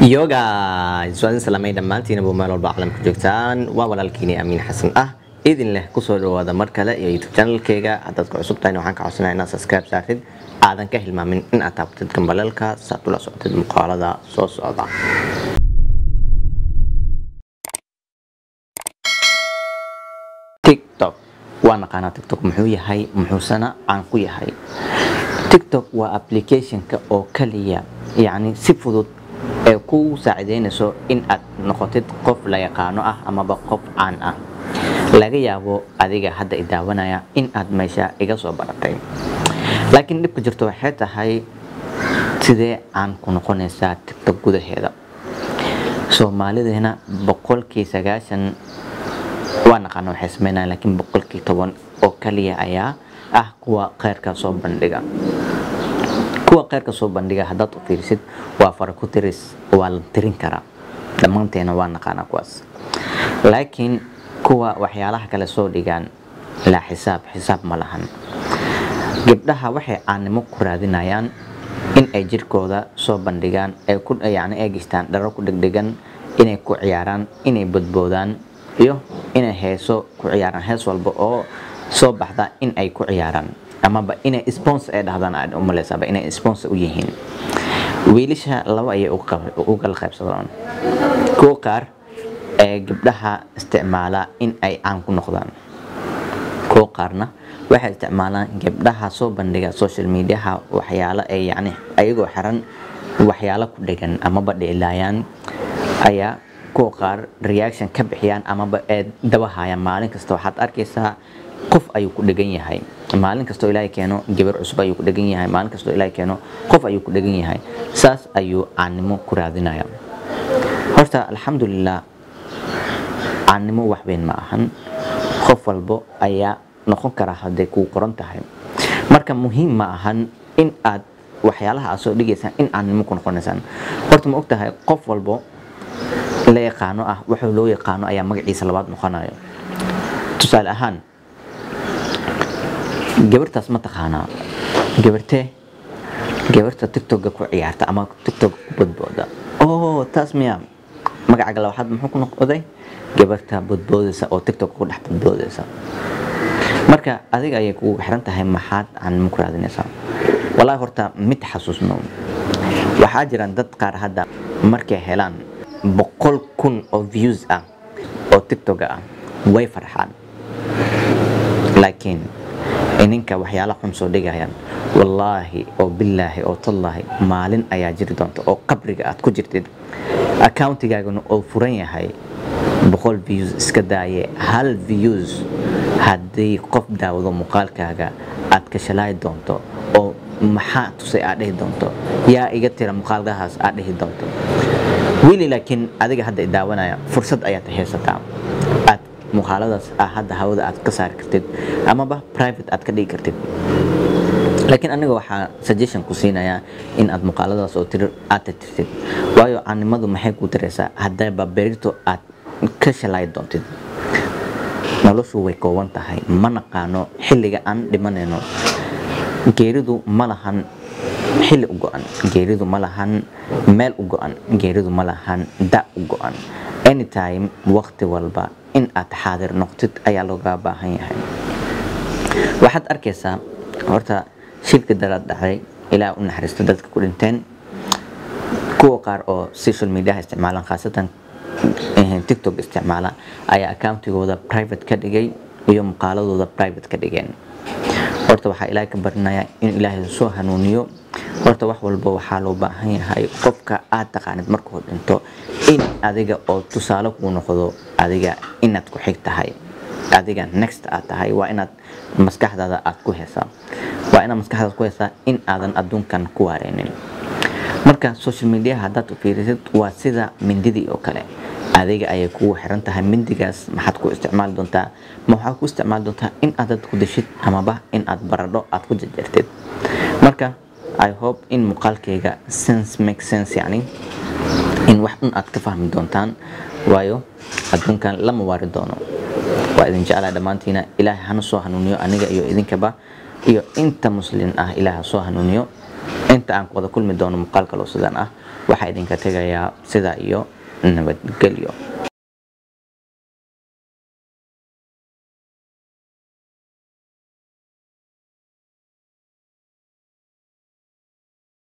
Yo guys, waan salaamayda maantina buu meel walba caalamka joogtaan waa walaalkiina Amiin Xasan ah idin leh ku soo dhawaada mar kale ee YouTube channelkayga hadda ku cusub tahay waxaan ka codsanayaa inaad subscribe saartid aadan ka hilmaamin in aad taabtid gambalka saad ula socotid muqaalada soo socda TikTok waan qana TikTok muxuu yahay muxuu sana aan ku yahay TikTok waa application-ka oo kaliya yani si fudud ku saacideynayso in aad noqotid qof la yaqaano ah ama qof aan ah laga yaabo adiga hadda ii daawanaya in aad meesha iga soo baratay laakiin dib ku jirto waxay tahay sidee aan ku noqonaysaa TikTok gudaheeda Soomaalideena boqolkii 90 waan aqaan waxay sameeyaan laakiin boqolkii 10 oo kaliya ayaa ah kuwa qeyrka soo bandhiga kuwa qeyrka soo bandhiga hadad u fiirsid waa farqo tiris waa la tirin kara dhammaanteena waa naqana kuwaas laakiin kuwa waxyaalaha kale soo dhigaan la xisaab ma lahan gabdhaha waxay aanimo ku raadinayaan in ay jirkooda soo bandhigaan ay ku yaani eegistaan dharo ku dhigdhigan inay ku ciyaaraan inay badboodaan iyo inay heeso ku ciyaaraan hees walba oo soo baxda in ay ku ciyaaraan ama ba inay sponsor ay dhahdaan aad u maleysaba inay sponsor u yihiin wiilasha laba ay u kala qaybsadaan kuwa qaar ee gabdhaha isticmaala in ay aan ku noqdaan kuwa qaarna waxay isticmaalaan gabdhaha soo bandhiga social media waxyaalo ay yani ayagoo xiran waxyaalo ku dhigan ama ba dhilaayaan ayaa kuwa qaar reaction ka bixiyaan ama ba daba haayaan maalin kasta waxaad arkaysaa qof ayuu ku dhigan yahay maalin kasto Ilaahay keeno gabar cusub ayuu ku dhigan yahay maalin kasto Ilaahay keeno qof ayuu ku dhigan yahay saas ayuu aanimo ku raadinaya horta alxamdulillah aanimo wax weyn ma ahan qof walba ayaa noqon kara haday ku qoran tahay marka muhiim ma ahan in aad waxyaalaha soo dhigaysan in aanimo ku noqonaysan horta ma og tahay qof walba la yaqaano ah wuxuu loo yaqaano ayaa magaciisa labaad noqonayo tusaale ahaan gabartaas ma taqaana gabarta TikTok ku ciyaarta ama TikTok ku badbooda oo taas miya magacaaga waxaad muxuu ku noqday gabarta badboodaysa oo TikTok ku dhax badboodaysa marka adiga ay ku xiran tahay maxaad aan muku raadinaysaa walaa horta mid xasuusno waxa jiraan dad qaar hadda markay helaan 100,000 oo views ah oo TikTok ah way farxaan laakiin ininka waxyaalaha xun soo dhigayaan wallahi oo billahi oo tallahi maalin ayaa jiri doonto oo qabriga aad ku jirtid accountigaaguna oo furan yahay 100 views iska daaye hal views haddii qof daawado muqaalkaaga aad ka shalay doonto oo maxaa tusay aad dhihi doonto yaa iga tira muqaalkahaas aad dhihi doonto wili laakiin adiga hadda ii daawanaya fursad ayaa haysataa muqaaladaas hadda hawada aad ka saar kartid ama ba private aad ka dhigi kartid laakiin aniga waxa suggestion ku siinaya in aad muqaaladaas oo tir aad tirtid waayo aanimadu maxay ku tiraysaa haday ba berito aad ka shalay doontid noloshu way kooban tahay ma naqaano xilliga aan dhimanayno geeridu ma lahan xil u go'an geeridu ma lahan meel u go'an geeridu ma lahan da u go'an anytime waqti walba in aad xaadir noqtid ayaa looga baahan yahay waxaad arkaysaa horta shilka darad dhacay ilaa u naxariisto dadka ku dhinteen kuwa qaar oo social media isticmaalaan khaasatan TikTok isticmaala ayaa accountigooda private ka dhigay iyo muqaaladooda private ka dhigeen horta waxa Ilaahay ka barnaaya in Ilaahay soo hanuuniyo horta wax walba waxa loo baahan yahay qofka aad taqaanid markuu dhinto in adiga oo tusaale ku noqdo adiga inaad ku xig tahay adiga next aad tahay waa inaad maskaxdaada aad ku heesaa waa inaad maskaxdaada ku heesaa in aadan adduunkan ku waareenin marka social media haddaad u fiirisid waa sida mindidi oo kale adiga ay ku xiran tahay mindigaas maxaad ku isticmaal doontaa ma waxa ku isticmaal doontaa in aad ku dashid ama ba in aad baradho aad ku jarjartid marka I hope in muqaalkayga sense make sense yani in wax aad ka fahmi doontaan waayo adduunkan lama waari doono waa idin jecelahay dhamaantiina Ilaahay hana soo hanuuniyo aniga iyo idinkaba iyo inta muslim ah Ilaahay soo hanuuniyo inta aan ku wada kulmi doono muqaalka loo sidaan ah waxaa idinka tagayaa sidaa iyo nabadgelyo.